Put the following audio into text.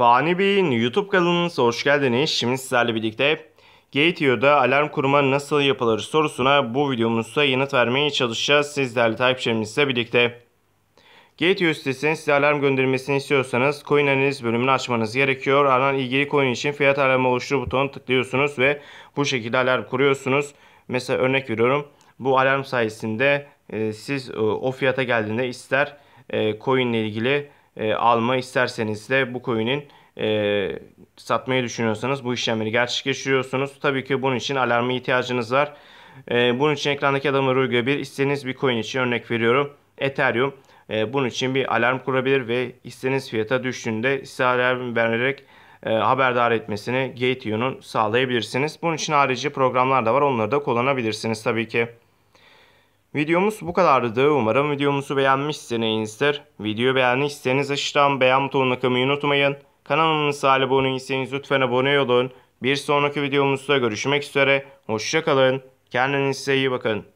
Bani Bey'in YouTube kanalınıza hoş geldiniz. Şimdi sizlerle birlikte Gate.io'da alarm kurma nasıl yapılır sorusuna bu videomuzda yanıt vermeye çalışacağız. Sizlerle takipçilerimizle birlikte. Gate.io sitesinin size alarm göndermesini istiyorsanız coin analiz bölümünü açmanız gerekiyor. Ardından ilgili coin için fiyat alarmı oluştur butonuna tıklıyorsunuz ve bu şekilde alarm kuruyorsunuz. Mesela örnek veriyorum. Bu alarm sayesinde siz o fiyata geldiğinde ister coin ile ilgili alma, isterseniz de bu coin'in satmayı düşünüyorsanız bu işlemleri gerçekleştiriyorsunuz. Tabii ki bunun için alarma ihtiyacınız var. Bunun için ekrandaki adamı uyguya bir istediğiniz bir coin için örnek veriyorum. Ethereum bunun için bir alarm kurabilir ve istediğiniz fiyata düştüğünde size alarm vererek haberdar etmesini Gate.io'nun sağlayabilirsiniz. Bunun için harici programlar da var. Onları da kullanabilirsiniz tabii ki. Videomuz bu kadardı. Umarım videomuzu beğenmişsinizdir. Videoyu beğendiyseniz aşağıdan beğen butonuna tıklamayı unutmayın. Kanalımıza abone değilseniz lütfen abone olun. Bir sonraki videomuzda görüşmek üzere. Hoşça kalın. Kendinize iyi bakın.